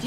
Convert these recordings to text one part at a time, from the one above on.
Do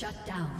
Shut down.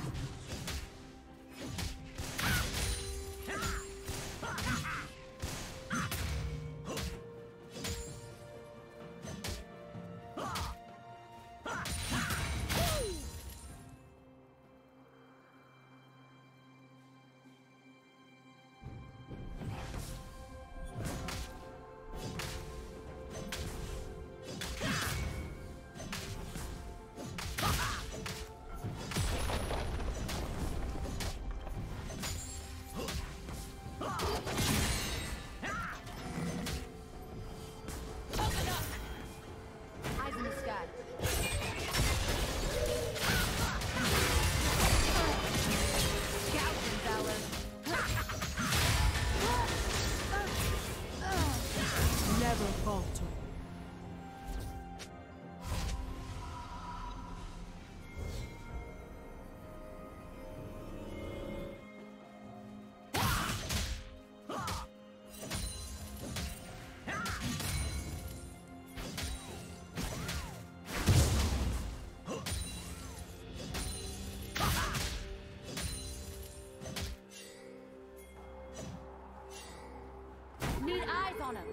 on him.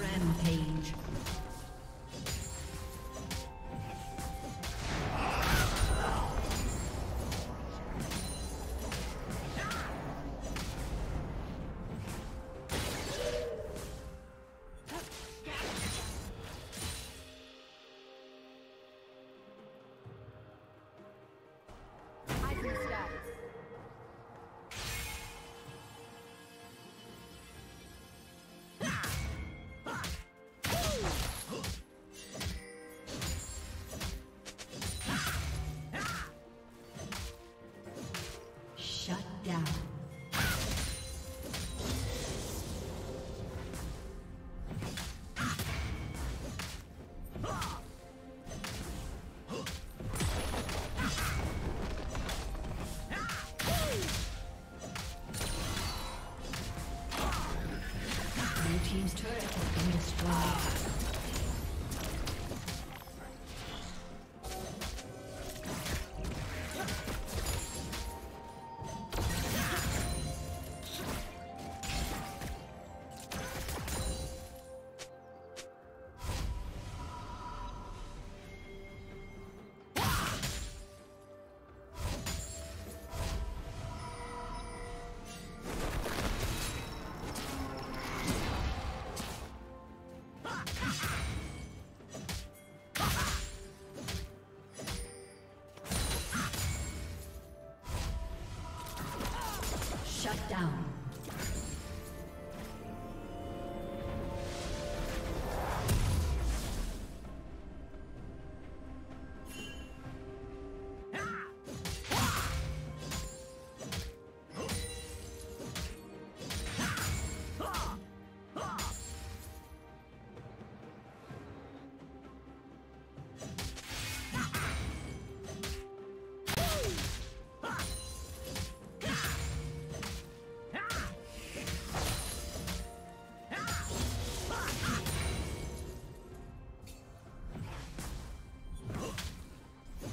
Rampage. Team's turret has been destroyed. Shut down.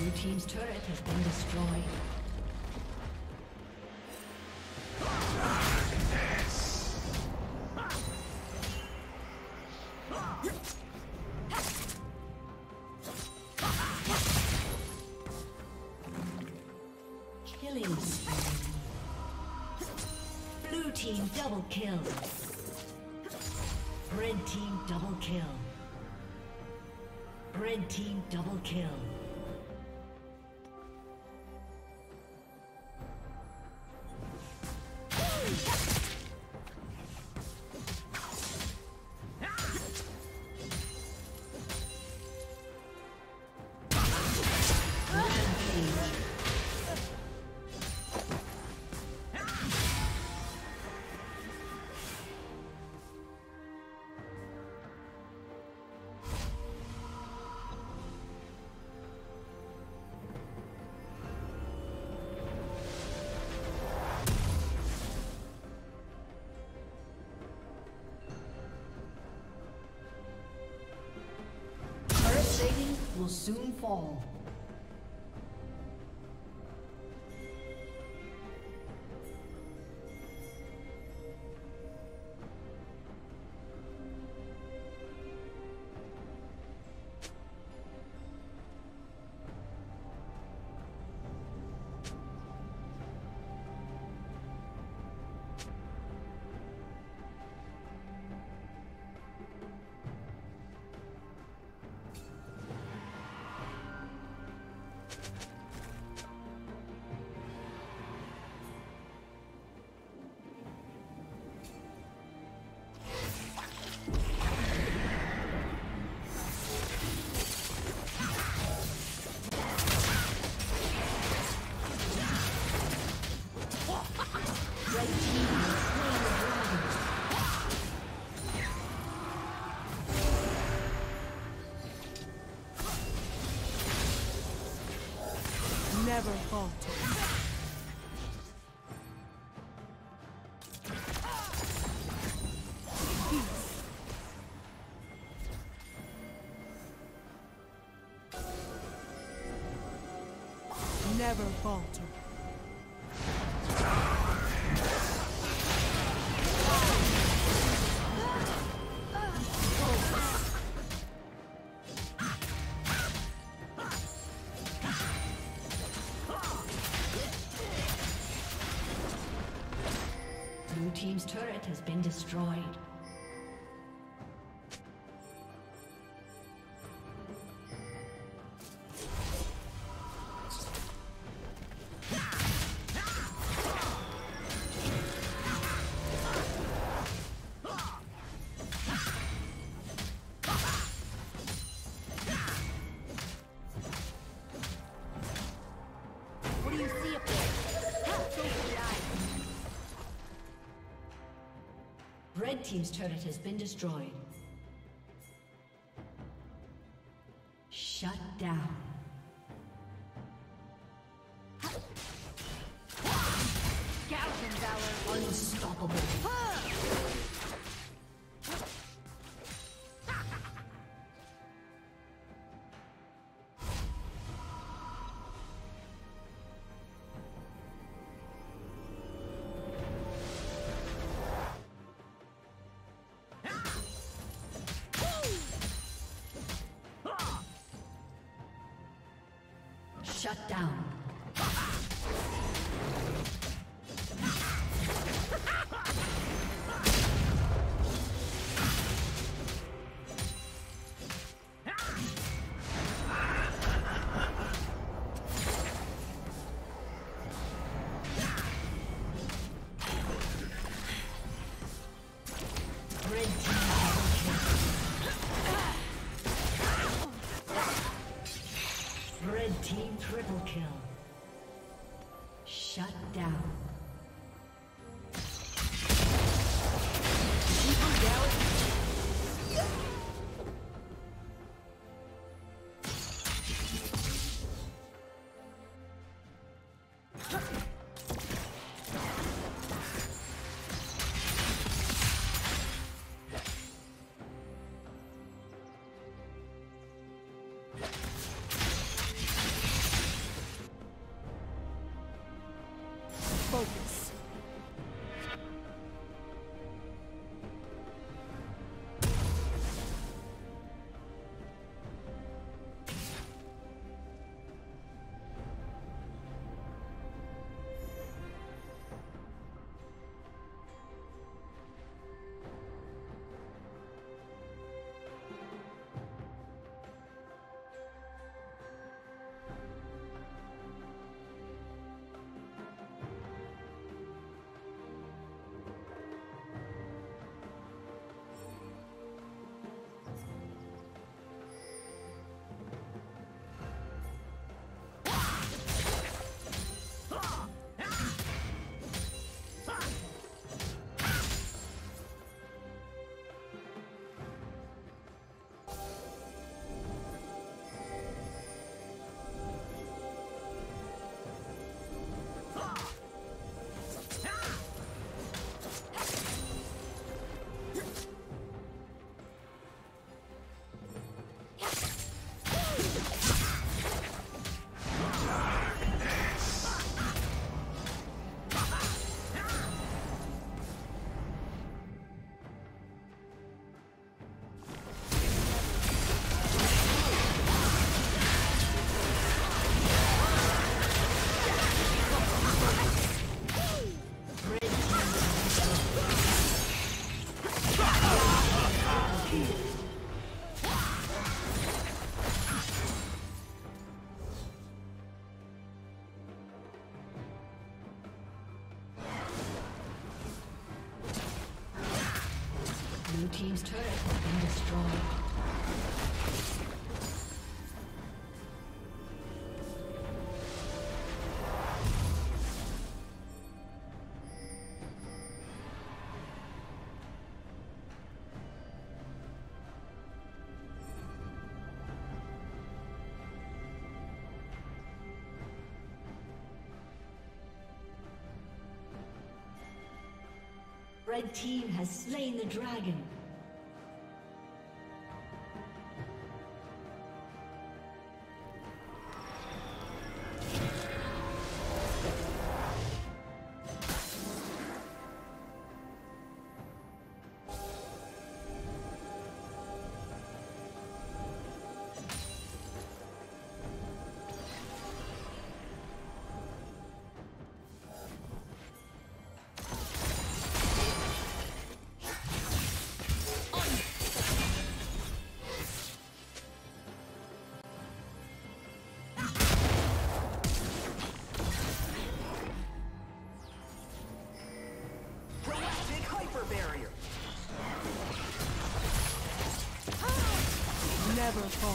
Your team's turret has been destroyed. will soon fall. Never falter. Never falter. Blue team's turret has been destroyed. Red team's turret has been destroyed. Shut down. Galvan Valor unstoppable. Shut down. Triple kill. Shut down. Focus. team's turret has been destroyed. Red team has slain the dragon. Never fall.